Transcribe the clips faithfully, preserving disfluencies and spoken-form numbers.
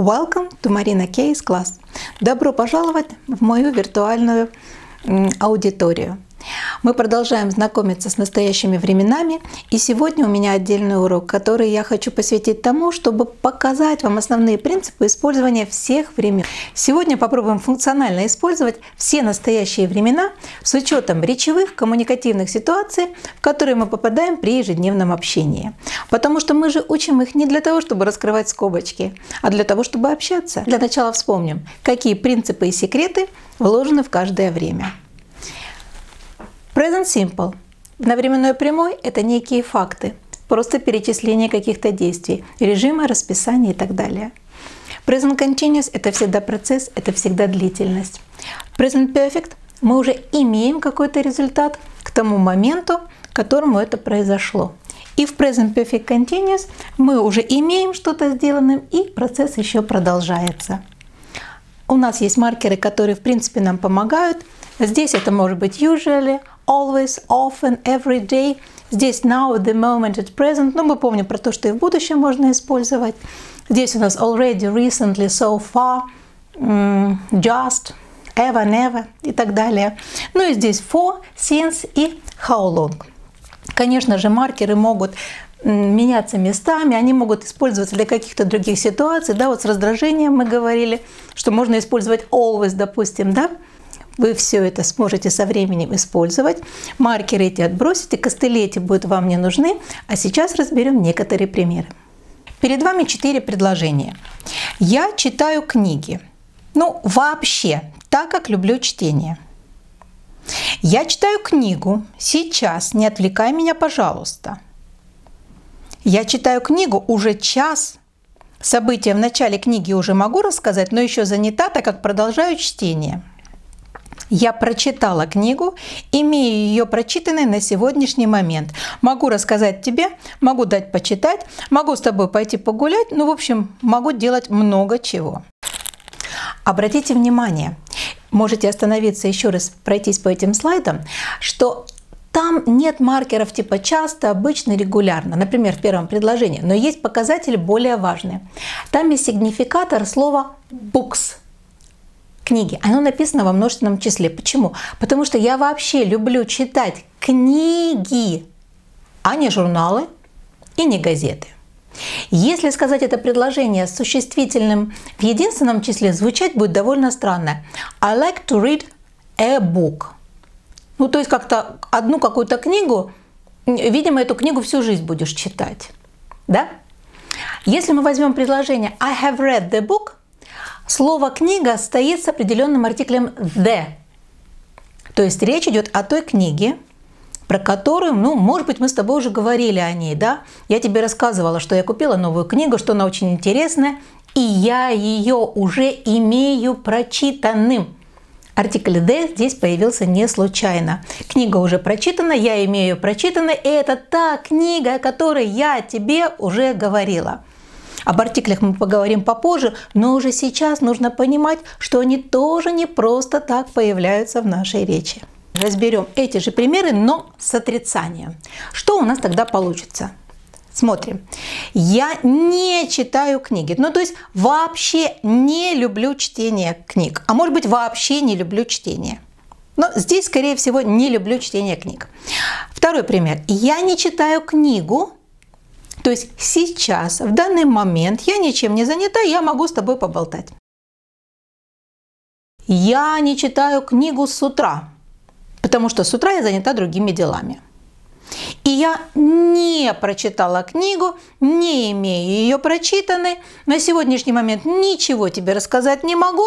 Welcome to Marina K's class. Добро пожаловать в мою виртуальную аудиторию. Мы продолжаем знакомиться с настоящими временами, и сегодня у меня отдельный урок, который я хочу посвятить тому, чтобы показать вам основные принципы использования всех времен. Сегодня попробуем функционально использовать все настоящие времена с учетом речевых, коммуникативных ситуаций, в которые мы попадаем при ежедневном общении. Потому что мы же учим их не для того, чтобы раскрывать скобочки, а для того, чтобы общаться. Для начала вспомним, какие принципы и секреты вложены в каждое время. Present Simple. Одновременной прямой – это некие факты, просто перечисление каких-то действий, режима, расписания и так далее. Present Continuous – это всегда процесс, это всегда длительность. Present Perfect – мы уже имеем какой-то результат к тому моменту, к которому это произошло. И в Present Perfect Continuous мы уже имеем что-то сделанным, и процесс еще продолжается. У нас есть маркеры, которые, в принципе, нам помогают. Здесь это может быть usually, always, often, every day. Здесь now, the moment, at present. Но мы помним про то, что и в будущем можно использовать. Здесь у нас already, recently, so far, just, ever, never и так далее. Ну и здесь for, since и how long. Конечно же, маркеры могут меняться местами, они могут использоваться для каких-то других ситуаций. Да, вот с раздражением мы говорили, что можно использовать always, допустим, да. Вы все это сможете со временем использовать. Маркеры эти отбросите, костыли эти будут вам не нужны. А сейчас разберем некоторые примеры. Перед вами четыре предложения. Я читаю книги. Ну, вообще, так как люблю чтение. Я читаю книгу. Сейчас, не отвлекай меня, пожалуйста. Я читаю книгу уже час. События в начале книги уже могу рассказать, но еще занята, так как продолжаю чтение. Я прочитала книгу, имею ее прочитанной на сегодняшний момент. Могу рассказать тебе, могу дать почитать, могу с тобой пойти погулять. Ну, в общем, могу делать много чего. Обратите внимание, можете остановиться еще раз, пройтись по этим слайдам, что там нет маркеров типа «часто», «обычно», «регулярно», например, в первом предложении, но есть показатели более важные. Там есть сигнификатор слова «books». Книги. Оно написано во множественном числе. Почему? Потому что я вообще люблю читать книги, а не журналы и не газеты. Если сказать это предложение с существительным в единственном числе, звучать будет довольно странно. I like to read a book. Ну, то есть как-то одну какую-то книгу, видимо, эту книгу всю жизнь будешь читать. Да? Если мы возьмем предложение I have read the book, слово «книга» стоит с определенным артиклем «the». То есть речь идет о той книге, про которую, ну, может быть, мы с тобой уже говорили о ней, да? Я тебе рассказывала, что я купила новую книгу, что она очень интересная, и я ее уже имею прочитанным. Артикль «the» здесь появился не случайно. Книга уже прочитана, я имею ее прочитанной, и это та книга, о которой я тебе уже говорила. Об артиклях мы поговорим попозже, но уже сейчас нужно понимать, что они тоже не просто так появляются в нашей речи. Разберем эти же примеры, но с отрицанием. Что у нас тогда получится? Смотрим. Я не читаю книги. Ну, то есть вообще не люблю чтение книг. А может быть, вообще не люблю чтение. Но здесь, скорее всего, не люблю чтение книг. Второй пример. Я не читаю книгу. То есть сейчас, в данный момент, я ничем не занята, я могу с тобой поболтать. Я не читаю книгу с утра, потому что с утра я занята другими делами. И я не прочитала книгу, не имею ее прочитанной, на сегодняшний момент ничего тебе рассказать не могу,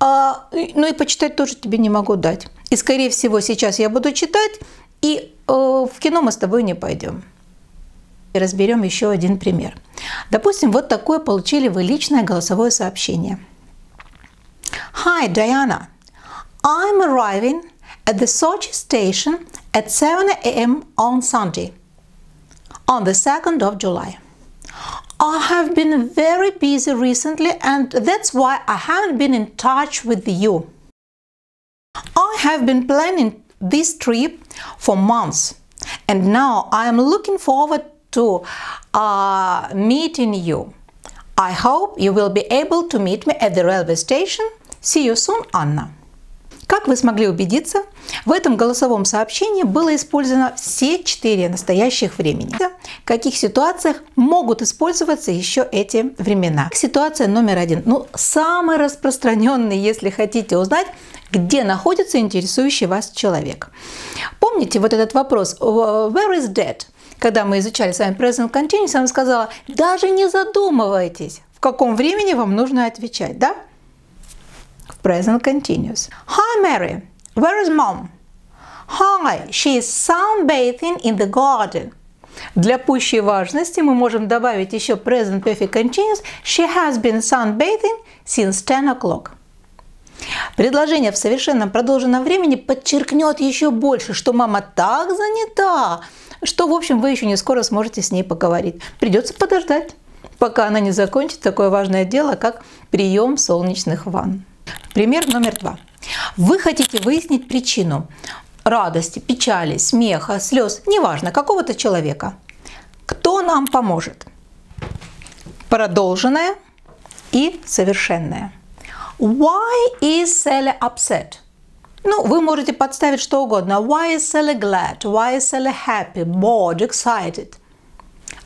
ну и почитать тоже тебе не могу дать. И, скорее всего, сейчас я буду читать, и в кино мы с тобой не пойдем. Разберем еще один пример. Допустим, вот такое получили вы личное голосовое сообщение. Hi, Diana. I'm arriving at the Sochi station at seven a m on Sunday, on the second of July. I have been very busy recently, and that's why I haven't been in touch with you. I have been planning this trip for months, and now I am looking forward to to uh, meeting you. I hope you will be able to meet me at the railway station. See you soon, Anna. Как вы смогли убедиться, в этом голосовом сообщении было использовано все четыре настоящих времени. В каких ситуациях могут использоваться еще эти времена? Ситуация номер один. Ну, самый распространенный, если хотите узнать, где находится интересующий вас человек. Помните вот этот вопрос «Where is Dad?» Когда мы изучали с вами Present Continuous, я вам сказала, даже не задумывайтесь, в каком времени вам нужно отвечать, да? Present continuous. Hi Mary, where is mom? Hi, she is sunbathing in the garden. Для пущей важности мы можем добавить еще present perfect continuous. She has been sunbathing since ten o'clock. Предложение в совершенном продолженном времени подчеркнет еще больше, что мама так занята, что, в общем, вы еще не скоро сможете с ней поговорить. Придется подождать, пока она не закончит такое важное дело, как прием солнечных ванн. Пример номер два. Вы хотите выяснить причину радости, печали, смеха, слез, неважно, какого-то человека. Кто нам поможет? Продолженное и совершенное. Why is Sally upset? Ну, вы можете подставить что угодно. Why is Sally glad? Why is Sally happy? Bored? Excited?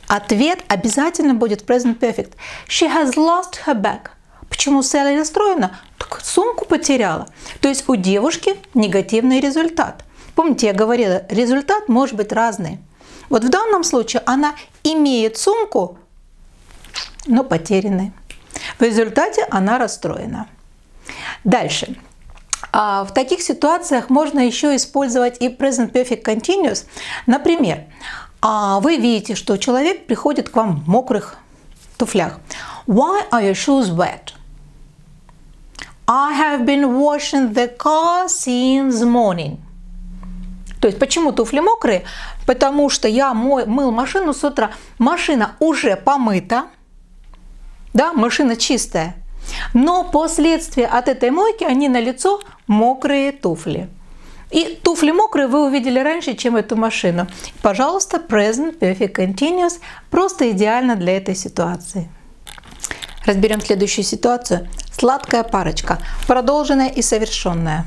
Ответ обязательно будет present perfect. She has lost her bag. Почему Sally расстроена? Так сумку потеряла. То есть у девушки негативный результат. Помните, я говорила, результат может быть разный. Вот в данном случае она имеет сумку, но потерянной. В результате она расстроена. Дальше. В таких ситуациях можно еще использовать и present perfect continuous. Например, вы видите, что человек приходит к вам в мокрых туфлях. Why are your shoes wet? I have been washing the car since morning. То есть, почему туфли мокрые? Потому что я мой, мыл машину с утра. Машина уже помыта, да, машина чистая. Но последствия от этой мойки, они на лицо мокрые туфли. И туфли мокрые вы увидели раньше, чем эту машину. Пожалуйста, present perfect continuous просто идеально для этой ситуации. Разберем следующую ситуацию. Сладкая парочка, продолженная и совершенная.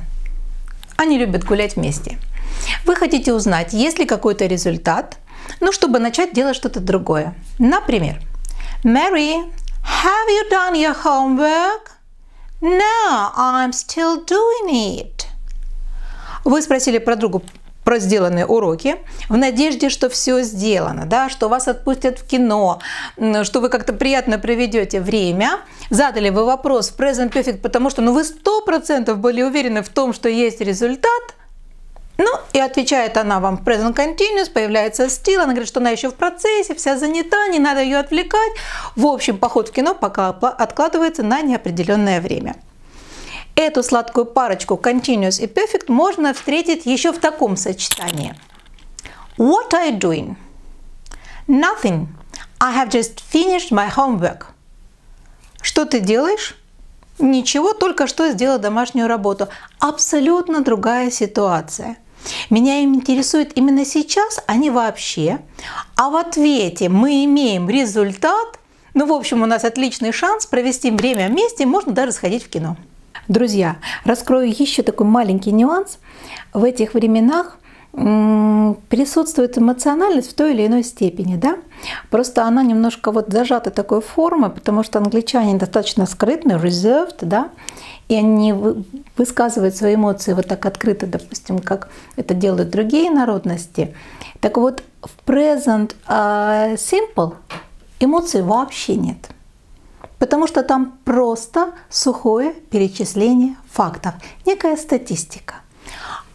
Они любят гулять вместе. Вы хотите узнать, есть ли какой-то результат, ну, чтобы начать делать что-то другое. Например, Mary, have you done your homework? No, I'm still doing it. Вы спросили про другу про сделанные уроки в надежде, что все сделано, да, что вас отпустят в кино, что вы как-то приятно проведете время. Задали вы вопрос в present perfect, потому что ну, вы сто процентов были уверены в том, что есть результат. Ну и отвечает она вам в present continuous, появляется still, она говорит, что она еще в процессе, вся занята, не надо ее отвлекать. В общем, поход в кино пока откладывается на неопределенное время. Эту сладкую парочку continuous и perfect можно встретить еще в таком сочетании. What are you doing? Nothing. I have just finished my homework. Что ты делаешь? Ничего, только что сделала домашнюю работу. Абсолютно другая ситуация. Меня интересует именно сейчас, а не вообще. А в ответе мы имеем результат. Ну, в общем, у нас отличный шанс провести время вместе, можно даже сходить в кино. Друзья, раскрою еще такой маленький нюанс. В этих временах присутствует эмоциональность в той или иной степени, да? Просто она немножко вот зажата такой формой, потому что англичане достаточно скрытны, reserved, да? И они высказывают свои эмоции вот так открыто, допустим, как это делают другие народности. Так вот, в present uh, simple эмоций вообще нет. Потому что там просто сухое перечисление фактов, некая статистика.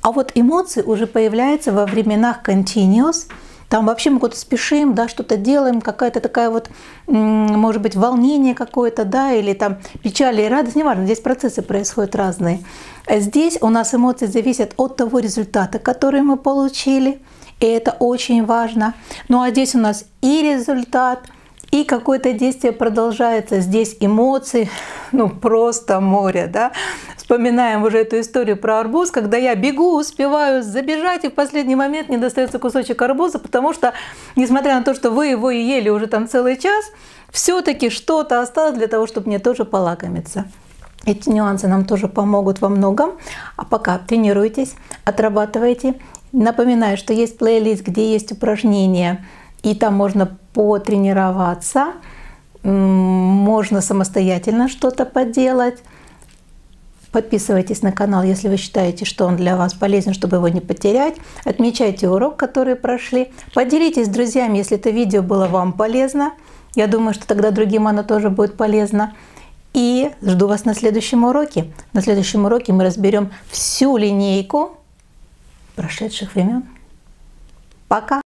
А вот эмоции уже появляются во временах continuous. Там вообще мы куда-то спешим, да, что-то делаем, какая-то такая вот, может быть, волнение какое-то, да, или там печаль и радость, неважно, здесь процессы происходят разные. Здесь у нас эмоции зависят от того результата, который мы получили, и это очень важно. Ну а здесь у нас и результат, и какое-то действие продолжается. Здесь эмоции, ну просто море, да. Вспоминаем уже эту историю про арбуз, когда я бегу, успеваю забежать, и в последний момент мне достается кусочек арбуза, потому что, несмотря на то, что вы его ели уже там целый час, все-таки что-то осталось для того, чтобы мне тоже полакомиться. Эти нюансы нам тоже помогут во многом. А пока тренируйтесь, отрабатывайте. Напоминаю, что есть плейлист, где есть упражнения, и там можно потренироваться, можно самостоятельно что-то поделать. Подписывайтесь на канал, если вы считаете, что он для вас полезен, чтобы его не потерять. Отмечайте урок, который прошли. Поделитесь с друзьями, если это видео было вам полезно. Я думаю, что тогда другим оно тоже будет полезно. И жду вас на следующем уроке. На следующем уроке мы разберем всю линейку прошедших времен. Пока!